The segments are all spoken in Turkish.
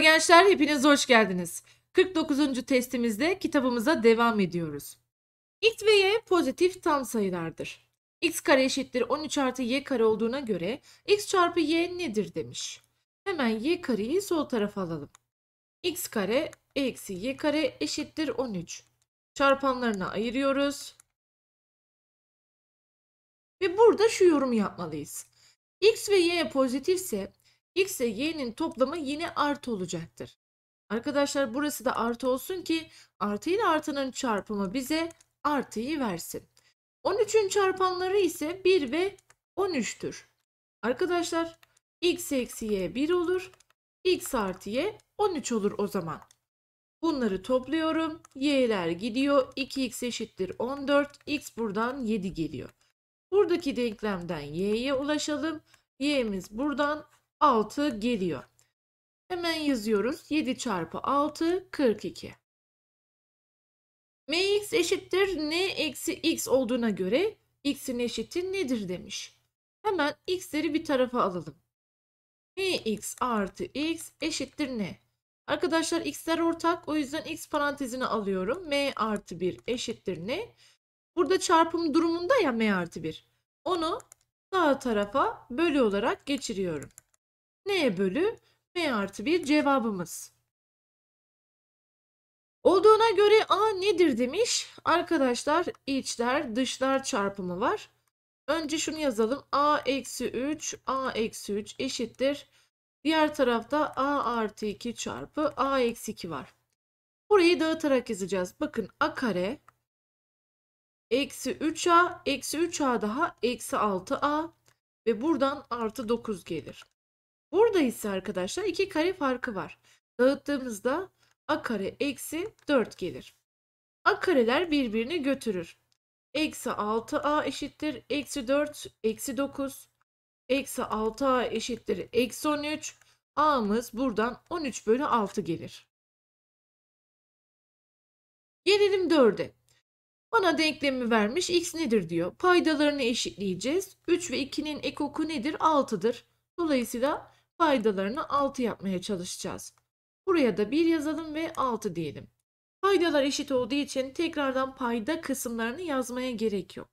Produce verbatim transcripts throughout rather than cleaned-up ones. Merhaba gençler, hepiniz hoş geldiniz. kırk dokuzuncu testimizde kitabımıza devam ediyoruz. X ve Y pozitif tam sayılardır. X kare eşittir on üç artı Y kare olduğuna göre X çarpı Y nedir demiş. Hemen Y kareyi sol tarafa alalım. X kare eksi Y kare eşittir on üç. Çarpanlarına ayırıyoruz. Ve burada şu yorum yapmalıyız. X ve Y pozitifse X ile Y'nin toplamı yine artı olacaktır. Arkadaşlar burası da artı olsun ki artı ile artının çarpımı bize artıyı versin. on üçün çarpanları ise bir ve on üçtür. Arkadaşlar X eksi Y bir olur. X artı Y on üç olur o zaman. Bunları topluyorum. Y'ler gidiyor. iki x eşittir on dört. X buradan yedi geliyor. Buradaki denklemden Y'ye ulaşalım. Y'miz buradan altı geliyor. Hemen yazıyoruz. yedi çarpı altı kırk iki. Mx eşittir n eksi x olduğuna göre x'in eşiti nedir demiş. Hemen x'leri bir tarafa alalım. Mx artı x eşittir n. Arkadaşlar x'ler ortak, o yüzden x parantezine alıyorum. M artı bir eşittir n. Burada çarpım durumunda ya m artı bir. Onu sağ tarafa bölü olarak geçiriyorum. N bölü m artı bir cevabımız. Olduğuna göre a nedir demiş. Arkadaşlar içler dışlar çarpımı var. Önce şunu yazalım. A eksi üç, a eksi üç eşittir. Diğer tarafta a artı iki çarpı a eksi iki var. Burayı dağıtarak yazacağız. Bakın a kare eksi üç a eksi üç a daha eksi altı a ve buradan artı dokuz gelir. Burada ise arkadaşlar iki kare farkı var. Dağıttığımızda a kare eksi dört gelir. A kareler birbirini götürür. Eksi altı a eşittir eksi dört, eksi dokuz, eksi altı a eşittir eksi on üç. A'mız buradan on üç bölü altı gelir. Gelelim dörde. Bana denklemi vermiş, x nedir diyor. Paydalarını eşitleyeceğiz. üç ve ikinin ekoku nedir? altıdır. Dolayısıyla paydalarını altı yapmaya çalışacağız. Buraya da bir yazalım ve altı diyelim. Paydalar eşit olduğu için tekrardan payda kısımlarını yazmaya gerek yok.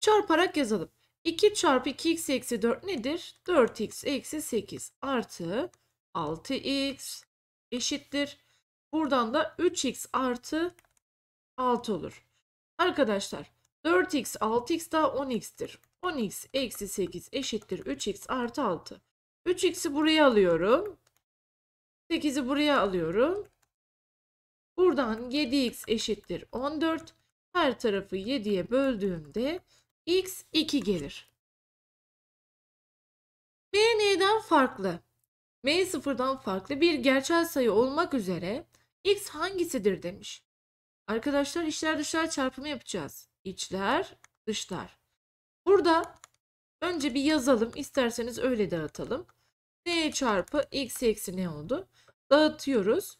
Çarparak yazalım. iki çarpı iki x eksi dört nedir? dört x eksi sekiz artı altı x eşittir. Buradan da üç x artı altı olur. Arkadaşlar dört x altı x daha on x'tir. on x eksi sekiz eşittir üç x artı altı. üç x'i buraya alıyorum. sekizi buraya alıyorum. Buradan yedi x eşittir on dört. Her tarafı yediye böldüğümde x iki gelir. M neyden farklı? M sıfırdan farklı bir gerçel sayı olmak üzere x hangisidir demiş. Arkadaşlar içler dışlar çarpımı yapacağız. İçler dışlar. Burada önce bir yazalım. İsterseniz öyle dağıtalım. N çarpı x eksi ne oldu? Dağıtıyoruz.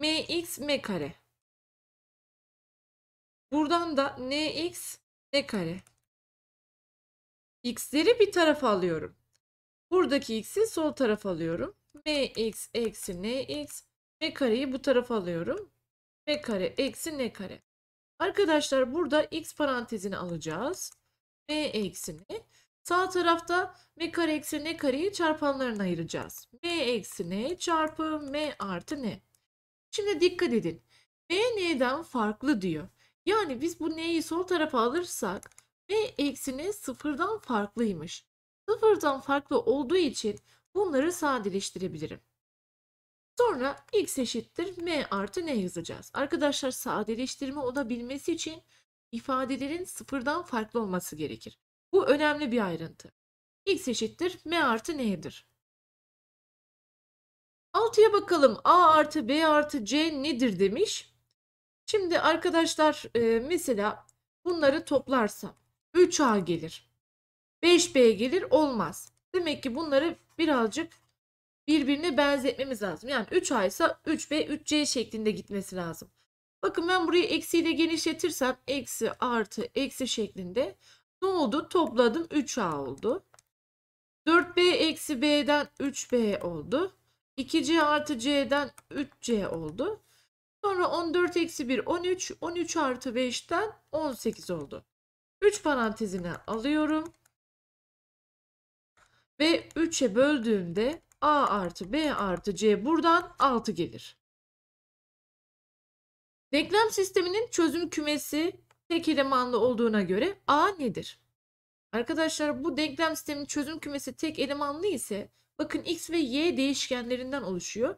Mx m kare. Buradan da nx n kare. X'leri bir tarafa alıyorum. Buradaki x'i sol tarafa alıyorum. Mx eksi nx m kareyi bu tarafa alıyorum. M kare eksi n kare. Arkadaşlar burada x parantezini alacağız. M eksi n. Sağ tarafta m kare eksi n kareyi çarpanlarına ayıracağız. M eksi n çarpı m artı n. Şimdi dikkat edin. M n'den farklı diyor. Yani biz bu n'yi sol tarafa alırsak m eksi n sıfırdan farklıymış. Sıfırdan farklı olduğu için bunları sadeleştirebilirim. Sonra x eşittir m artı n yazacağız. Arkadaşlar sadeleştirme olabilmesi için ifadelerin sıfırdan farklı olması gerekir. Bu önemli bir ayrıntı. X eşittir m artı n'dir. altıya bakalım. A artı b artı c nedir demiş. Şimdi arkadaşlar mesela bunları toplarsam üç a gelir. beş b gelir, olmaz. Demek ki bunları birazcık birbirine benzetmemiz lazım. Yani üç a ise üç b, üç c şeklinde gitmesi lazım. Bakın ben burayı eksiyle genişletirsem eksi artı eksi şeklinde. Ne oldu? Topladım üç a oldu. dört b eksi b'den üç b oldu. iki c artı c'den üç c oldu. Sonra on dört eksi bir on üç. on üç artı beşten on sekiz oldu. üç parantezine alıyorum. Ve üçe böldüğümde a artı b artı c buradan altı gelir. Denklem sisteminin çözüm kümesi tek elemanlı olduğuna göre a nedir? Arkadaşlar bu denklem sisteminin çözüm kümesi tek elemanlı ise bakın x ve y değişkenlerinden oluşuyor.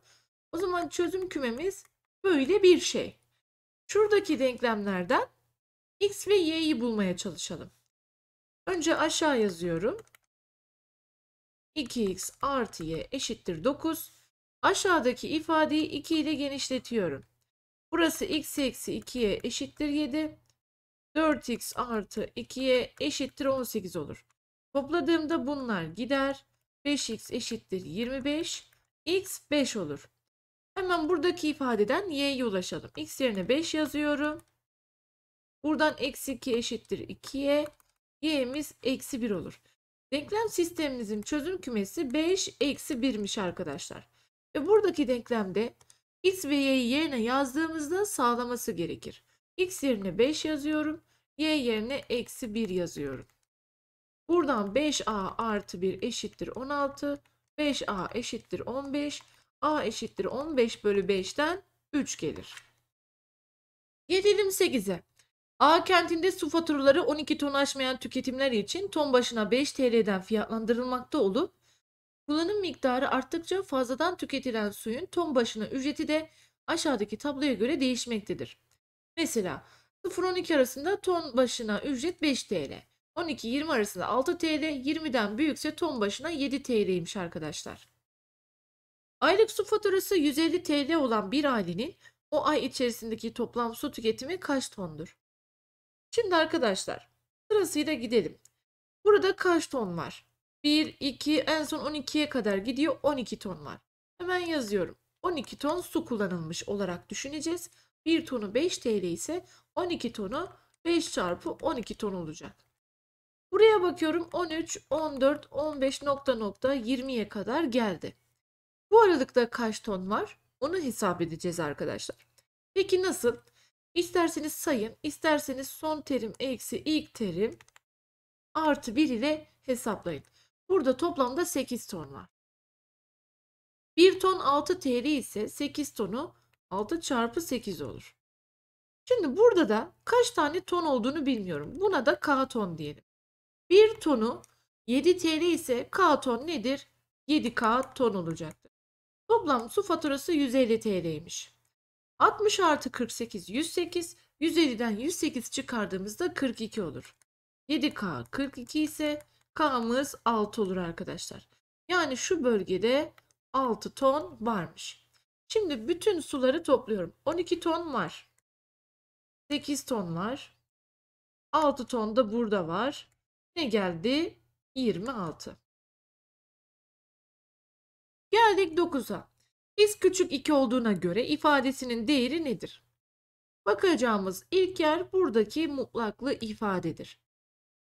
O zaman çözüm kümemiz böyle bir şey. Şuradaki denklemlerden x ve y'yi bulmaya çalışalım. Önce aşağı yazıyorum. iki x artı y eşittir dokuz. Aşağıdaki ifadeyi iki ile genişletiyorum. Burası x eksi ikiye eşittir yedi. dört x artı ikiye eşittir on sekiz olur. Topladığımda bunlar gider. beş x eşittir yirmi beş. X beş olur. Hemen buradaki ifadeden y'ye ulaşalım. X yerine beş yazıyorum. Buradan eksi iki eşittir ikiye. Y'miz eksi bir olur. Denklem sistemimizin çözüm kümesi beş eksi birmiş arkadaşlar. Ve buradaki denklemde x ve y'yi yerine yazdığımızda sağlaması gerekir. X yerine beş yazıyorum. Y yerine eksi bir yazıyorum. Buradan beş a artı bir eşittir on altı. beş a eşittir on beş. A eşittir on beş bölü beşten üç gelir. Gelelim sekize. A kentinde su faturaları on iki ton aşmayan tüketimler için ton başına beş TL'den fiyatlandırılmakta olup kullanım miktarı arttıkça fazladan tüketilen suyun ton başına ücreti de aşağıdaki tabloya göre değişmektedir. Mesela sıfır on iki arasında ton başına ücret beş TL, on iki yirmi arasında altı TL, yirmiden büyükse ton başına yedi TL'ymiş arkadaşlar. Aylık su faturası yüz elli TL olan bir ailenin o ay içerisindeki toplam su tüketimi kaç tondur? Şimdi arkadaşlar sırasıyla gidelim. Burada kaç ton var? bir, iki, en son on ikiye kadar gidiyor, on iki ton var. Hemen yazıyorum. on iki ton su kullanılmış olarak düşüneceğiz. bir tonu beş TL ise on iki tonu beş çarpı on iki ton olacak. Buraya bakıyorum on üç, on dört, on beş nokta nokta yirmiye kadar geldi. Bu aralıkta kaç ton var? Onu hesap edeceğiz arkadaşlar. Peki nasıl? İsterseniz sayın, isterseniz son terim eksi ilk terim artı bir ile hesaplayın. Burada toplamda sekiz ton var. bir ton altı TL ise sekiz tonu altı çarpı sekiz olur. Şimdi burada da kaç tane ton olduğunu bilmiyorum. Buna da k ton diyelim. bir tonu yedi TL ise k ton nedir? yedi k ton olacaktır. Toplam su faturası yüz elli TL'ymiş. altmış artı kırk sekiz yüz sekiz. yüz elliden yüz sekiz çıkardığımızda kırk iki olur. yedi k kırk iki ise k'mız altı olur arkadaşlar. Yani şu bölgede altı ton varmış. Şimdi bütün suları topluyorum. on iki ton var. sekiz ton var. altı ton da burada var. Ne geldi? yirmi altı. Geldik dokuza. X küçük iki olduğuna göre ifadesinin değeri nedir? Bakacağımız ilk yer buradaki mutlaklı ifadedir.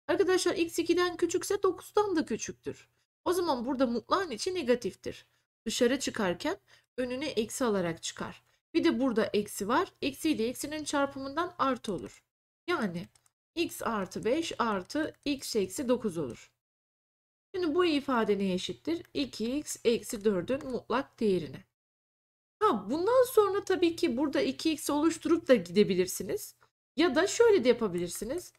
Arkadaşlar x ikiden küçükse dokuzdan da küçüktür. O zaman burada mutlağın içi negatiftir. Dışarı çıkarken önüne eksi alarak çıkar. Bir de burada eksi var. Eksi ile eksinin çarpımından artı olur. Yani x artı beş artı x eksi dokuz olur. Şimdi bu ifade neye eşittir? iki x eksi dördün mutlak değerine. Ha, bundan sonra tabii ki burada iki x'i oluşturup da gidebilirsiniz. Ya da şöyle de yapabilirsiniz.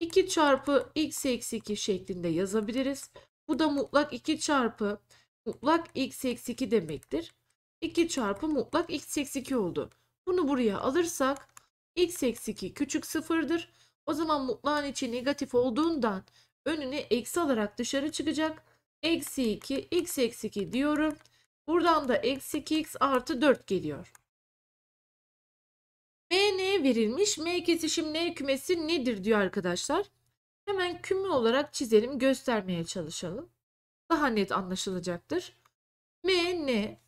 iki çarpı x eksi iki şeklinde yazabiliriz. Bu da mutlak iki çarpı mutlak x eksi iki demektir. iki çarpı mutlak x eksi iki oldu. Bunu buraya alırsak x eksi iki küçük sıfırdır. O zaman mutlağın içi negatif olduğundan önüne eksi alarak dışarı çıkacak. Eksi iki x eksi iki diyorum. Buradan da eksi iki x artı dört geliyor. M N verilmiş. M kesişim N kümesi nedir diyor arkadaşlar. Hemen küme olarak çizelim, göstermeye çalışalım. Daha net anlaşılacaktır. M N.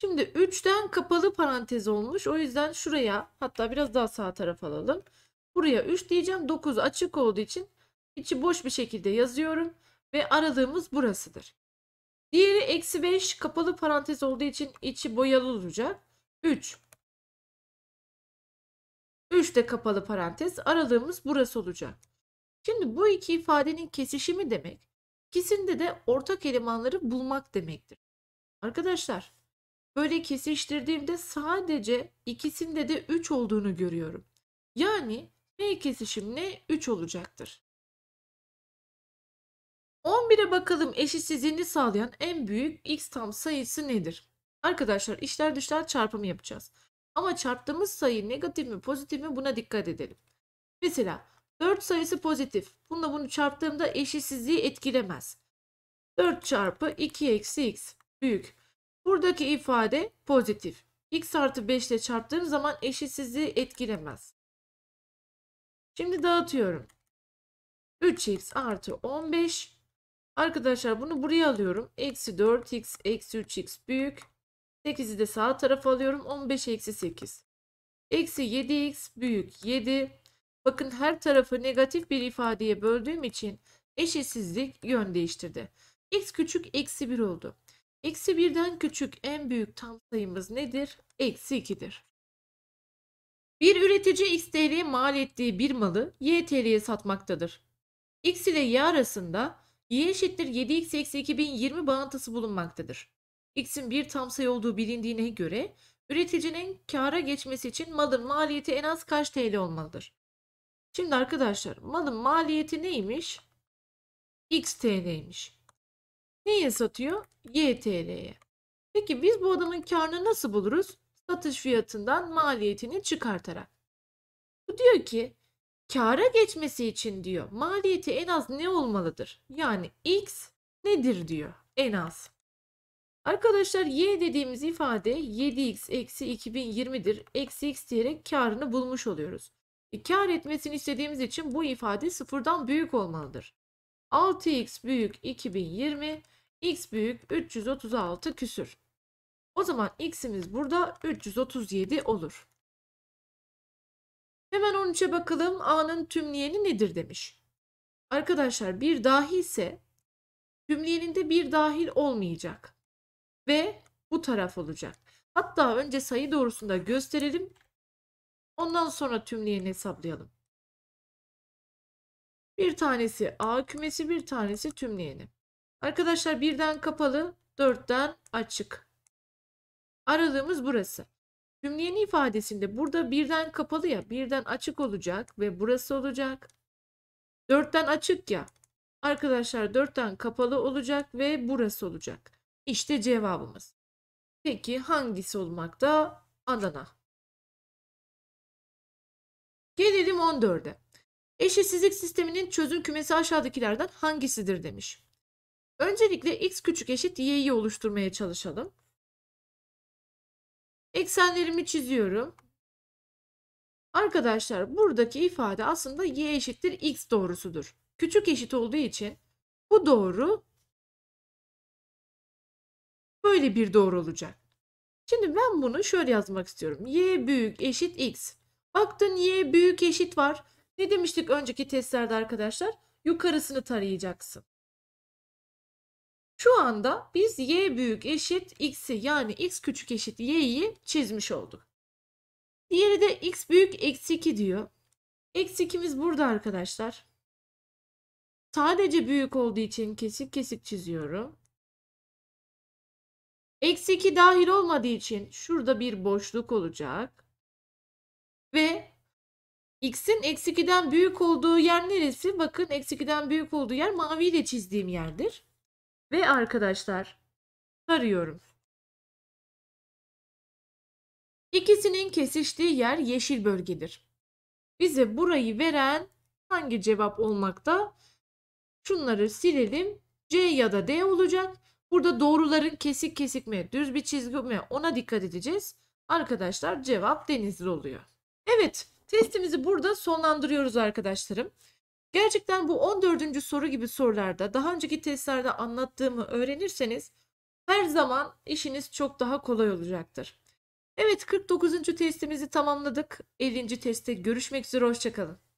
Şimdi üçten kapalı parantez olmuş. O yüzden şuraya, hatta biraz daha sağ tarafa alalım. Buraya üç diyeceğim. dokuz açık olduğu için içi boş bir şekilde yazıyorum. Ve aralığımız burasıdır. Diğeri eksi beş kapalı parantez olduğu için içi boyalı olacak. üç. üç de kapalı parantez. Aralığımız burası olacak. Şimdi bu iki ifadenin kesişimi demek, ikisinde de ortak elemanları bulmak demektir. Arkadaşlar böyle kesiştirdiğimde sadece ikisinde de üç olduğunu görüyorum. Yani M kesişimine üç olacaktır. on bire bakalım eşitsizliğini sağlayan en büyük x tam sayısı nedir? Arkadaşlar içler dışlar çarpımı yapacağız. Ama çarptığımız sayı negatif mi pozitif mi buna dikkat edelim. Mesela dört sayısı pozitif. Bununla bunu çarptığımda eşitsizliği etkilemez. dört çarpı iki eksi x büyük. Buradaki ifade pozitif. X artı beş ile çarptığım zaman eşitsizliği etkilemez. Şimdi dağıtıyorum. üç x artı on beş. Arkadaşlar bunu buraya alıyorum. Eksi dört x eksi üç x büyük. sekizi de sağ tarafa alıyorum. on beş eksi sekiz. Eksi yedi x büyük yedi. Bakın her tarafı negatif bir ifadeye böldüğüm için eşitsizlik yön değiştirdi. X küçük eksi bir oldu. Eksi birden küçük en büyük tam sayımız nedir? Eksi ikidir. Bir üretici X T L'ye mal ettiği bir malı Y T L'ye satmaktadır. X ile Y arasında Y eşittir yedi x eksi iki bin yirmi bağıntısı bulunmaktadır. X'in bir tam sayı olduğu bilindiğine göre üreticinin kâra geçmesi için malın maliyeti en az kaç T L olmalıdır? Şimdi arkadaşlar malın maliyeti neymiş? X T L'ymiş. Neye satıyor? Y T L'ye. Peki biz bu adamın karını nasıl buluruz? Satış fiyatından maliyetini çıkartarak. Bu diyor ki kâra geçmesi için diyor maliyeti en az ne olmalıdır? Yani X nedir diyor en az. Arkadaşlar Y dediğimiz ifade yedi x eksi iki bin yirmidir. Eksi X diyerek karını bulmuş oluyoruz. E, kar etmesini istediğimiz için bu ifade sıfırdan büyük olmalıdır. altı x büyük iki bin yirmi, x büyük üç yüz otuz altı küsür. O zaman x'imiz burada üç yüz otuz yedi olur. Hemen on üçe bakalım. A'nın tümleyeni nedir demiş. Arkadaşlar bir dahil ise tümleyeninde bir dahil olmayacak. Ve bu taraf olacak. Hatta önce sayı doğrusunda gösterelim. Ondan sonra tümleyeni hesaplayalım. Bir tanesi A kümesi, bir tanesi tümleyeni. Arkadaşlar birden kapalı, dörtten açık. Aralığımız burası. Tümleyeni ifadesinde burada birden kapalı ya, birden açık olacak ve burası olacak. dörtten açık ya. Arkadaşlar dörtten kapalı olacak ve burası olacak. İşte cevabımız. Peki hangisi olmakta? Adana. Gelelim on dörde. Eşitsizlik sisteminin çözüm kümesi aşağıdakilerden hangisidir demiş. Öncelikle x küçük eşit y'yi oluşturmaya çalışalım. Eksenlerimi çiziyorum. Arkadaşlar buradaki ifade aslında y eşittir x doğrusudur. Küçük eşit olduğu için bu doğru böyle bir doğru olacak. Şimdi ben bunu şöyle yazmak istiyorum. Y büyük eşit x. Baktın y büyük eşit var. Ne demiştik önceki testlerde arkadaşlar? Yukarısını tarayacaksın. Şu anda biz y büyük eşit x'i yani x küçük eşit y'yi çizmiş olduk. Diğeri de x büyük eksi iki diyor. Eksi ikimiz burada arkadaşlar. Sadece büyük olduğu için kesik kesik çiziyorum. Eksi iki dahil olmadığı için şurada bir boşluk olacak. Ve x'in eksi ikiden büyük olduğu yer neresi? Bakın eksi ikiden büyük olduğu yer maviyle çizdiğim yerdir. Ve arkadaşlar tarıyorum. İkisinin kesiştiği yer yeşil bölgedir. Bize burayı veren hangi cevap olmakta? Şunları silelim. C ya da D olacak. Burada doğruların kesik kesik mi, düz bir çizgi mi ona dikkat edeceğiz. Arkadaşlar cevap Denizli oluyor. Evet, testimizi burada sonlandırıyoruz arkadaşlarım. Gerçekten bu on dördüncü soru gibi sorularda daha önceki testlerde anlattığımı öğrenirseniz her zaman işiniz çok daha kolay olacaktır. Evet, kırk dokuzuncu testimizi tamamladık. ellinci testte görüşmek üzere, hoşça kalın.